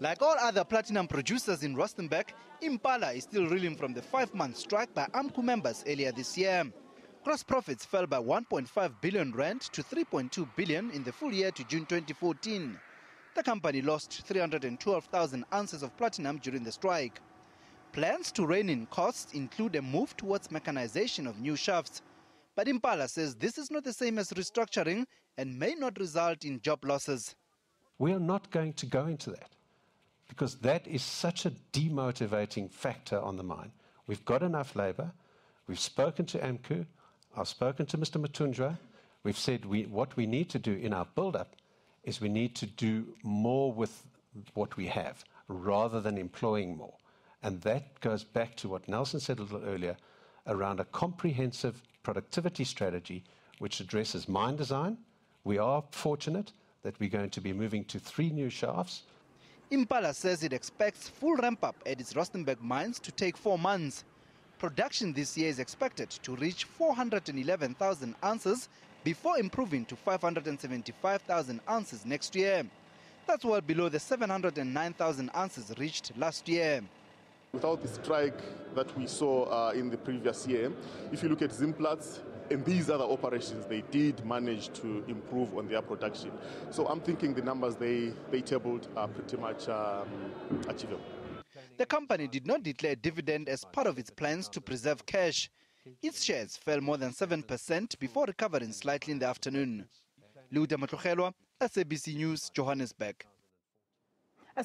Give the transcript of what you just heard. Like all other platinum producers in Rustenburg, Impala is still reeling from the 5-month strike by AMCU members earlier this year. Gross profits fell by 1.5 billion rand to 3.2 billion in the full year to June 2014. The company lost 312,000 ounces of platinum during the strike. Plans to rein in costs include a move towards mechanization of new shafts. But Impala says this is not the same as restructuring and may not result in job losses. We are not going to go into that, because that is such a demotivating factor on the mine. We've got enough labour. We've spoken to AMCU. I've spoken to Mr. Matundwa. We've said what we need to do in our build-up is we need to do more with what we have rather than employing more. And that goes back to what Nelson said a little earlier around a comprehensive productivity strategy which addresses mine design. We are fortunate that we're going to be moving to 3 new shafts. Impala says it expects full ramp-up at its Rustenburg mines to take 4 months. Production this year is expected to reach 411,000 ounces before improving to 575,000 ounces next year. That's well below the 709,000 ounces reached last year. Without the strike that we saw in the previous year, if you look at Zimplats and these other operations, they did manage to improve on their production. So I'm thinking the numbers they tabled are pretty much achievable. The company did not declare dividend as part of its plans to preserve cash. Its shares fell more than 7% before recovering slightly in the afternoon. Ludo Motlogelwa, SABC News, Johannesburg.